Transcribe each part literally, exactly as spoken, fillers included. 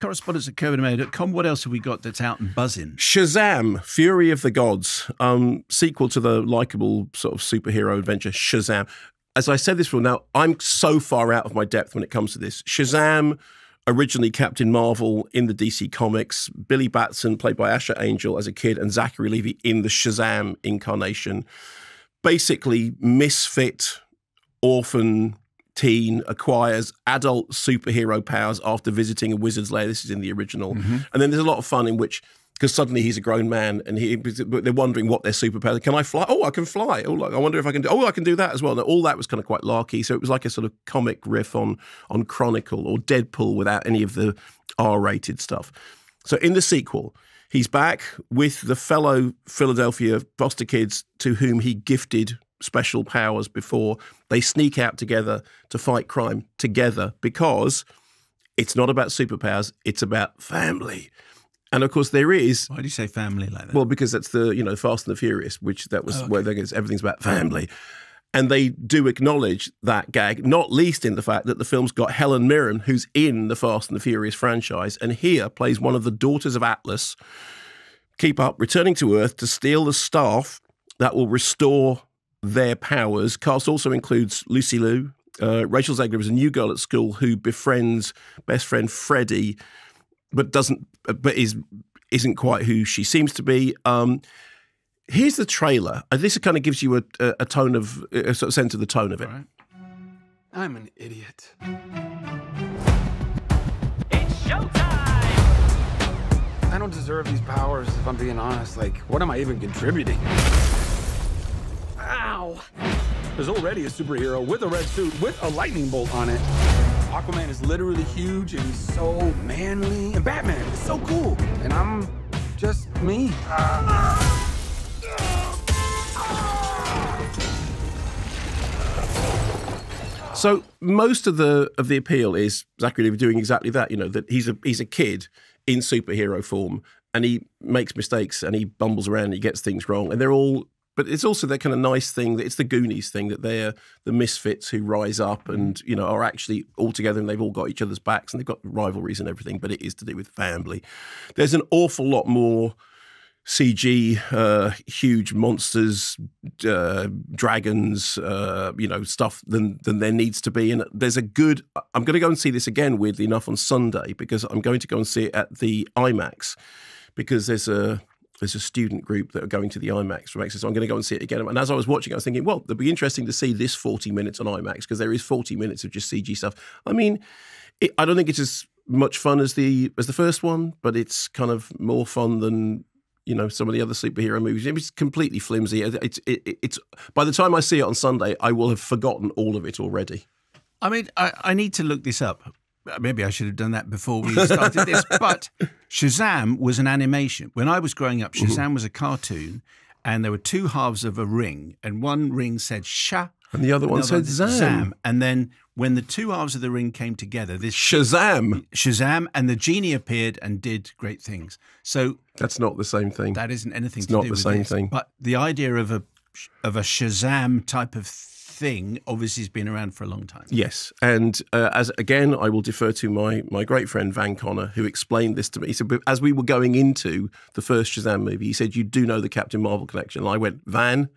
Correspondence at Kermode dot com. What else have we got that's out and buzzing? Shazam, Fury of the Gods, um, sequel to the likable sort of superhero adventure Shazam. As I said this before, now I'm so far out of my depth when it comes to this. Shazam, originally Captain Marvel in the D C Comics, Billy Batson, played by Asher Angel as a kid, and Zachary Levy in the Shazam incarnation. Basically, misfit, orphan teen acquires adult superhero powers after visiting a wizard's lair. This is in the original. Mm-hmm. And then there's a lot of fun in which, because suddenly he's a grown man and he, they're wondering what their superpower. Can I fly? Oh, I can fly. Oh, I wonder if I can do, oh, I can do that as well. Now, all that was kind of quite larky. So it was like a sort of comic riff on, on Chronicle or Deadpool without any of the R rated stuff. So in the sequel, he's back with the fellow Philadelphia foster kids to whom he gifted special powers before. They sneak out together to fight crime together because it's not about superpowers, it's about family. And of course there is... Why do you say family like that? Well, because that's the, you know, Fast and the Furious, which that was oh, okay. where everything's about family. And they do acknowledge that gag, not least in the fact that the film's got Helen Mirren, who's in the Fast and the Furious franchise, and here plays one of the daughters of Atlas, keep up, returning to Earth to steal the staff that will restore their powers. Cast also includes Lucy Liu. Uh, Rachel Zegler is a new girl at school who befriends best friend Freddie, but doesn't, but is isn't quite who she seems to be. Um, here's the trailer. This kind of gives you a, a, a tone of a sort of sense of the tone of it. Right. I'm an idiot. It's showtime. I don't deserve these powers, if I'm being honest. Like, what am I even contributing? Ow! There's already a superhero with a red suit with a lightning bolt on it. Aquaman is literally huge and he's so manly. And Batman is so cool. And I'm just me. Uh, so most of the of the appeal is Zachary Levy doing exactly that. You know, that he's a he's a kid in superhero form, and he makes mistakes and he bumbles around and he gets things wrong, and they're all. But it's also that kind of nice thing that it's the Goonies thing, that they're the misfits who rise up and, you know, are actually all together and they've all got each other's backs and they've got rivalries and everything, but it is to do with family. There's an awful lot more C G, uh, huge monsters, uh, dragons, uh, you know, stuff than, than there needs to be. And there's a good, I'm going to go and see this again, weirdly enough, on Sunday, because I'm going to go and see it at the IMAX, because there's a... There's a student group that are going to the IMAX from X S two. So I'm going to go and see it again. And as I was watching, I was thinking, well, it'd be interesting to see this forty minutes on IMAX, because there is forty minutes of just C G stuff. I mean, it, I don't think it's as much fun as the as the first one, but it's kind of more fun than, you know, some of the other superhero movies. It's completely flimsy. It's it, it, it's by the time I see it on Sunday, I will have forgotten all of it already. I mean, I, I need to look this up. Maybe I should have done that before we started this, but Shazam was an animation. When I was growing up, Shazam was a cartoon, and there were two halves of a ring, and one ring said Sha, and the other one said Zam. And then when the two halves of the ring came together, this Shazam, Shazam, and the genie appeared and did great things. So that's not the same thing. That isn't anything to do with it. It's not the same thing. But the idea of a of a Shazam type of thing. thing obviously has been around for a long time. Yes, and uh, as again, I will defer to my my great friend Van Connor, who explained this to me. He said, as we were going into the first Shazam movie, he said, you do know the Captain Marvel connection. And I went, Van,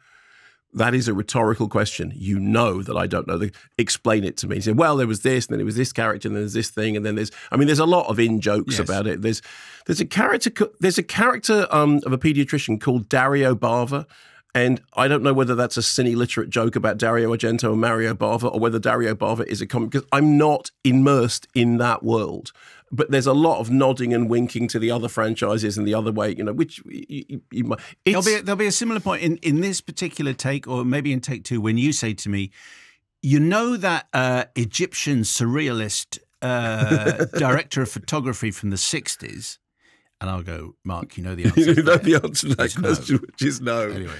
that is a rhetorical question. You know that I don't know. The, explain it to me. He said, well, there was this, and then it was this character, and then there's this thing, and then there's, I mean, there's a lot of in-jokes yes. about it. There's there's a character, there's a character um, of a pediatrician called Dario Barva. And I don't know whether that's a cine literate joke about Dario Argento and Mario Bava, or whether Dario Bava is a comic, because I'm not immersed in that world. But there's a lot of nodding and winking to the other franchises and the other way, you know, which you, you, you might... There'll be, a, there'll be a similar point in, in this particular take, or maybe in take two, when you say to me, you know that uh, Egyptian surrealist uh, director of photography from the sixties? And I'll go, Mark, you know the answer. You know the answer to that question, no. which is no. Anyway.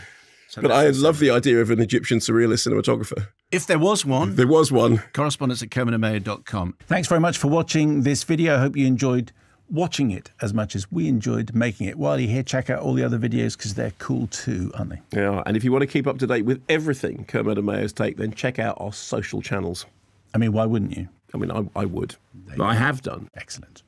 So but I love the idea of an Egyptian surrealist cinematographer. If there was one. If there was one. Correspondence at Kermode and Mayer dot com. Thanks very much for watching this video. I hope you enjoyed watching it as much as we enjoyed making it. While you're here, check out all the other videos, because they're cool too, aren't they? Yeah, and if you want to keep up to date with everything Kermode and Mayer's Take, then check out our social channels. I mean, why wouldn't you? I mean, I, I would. I have done. Excellent.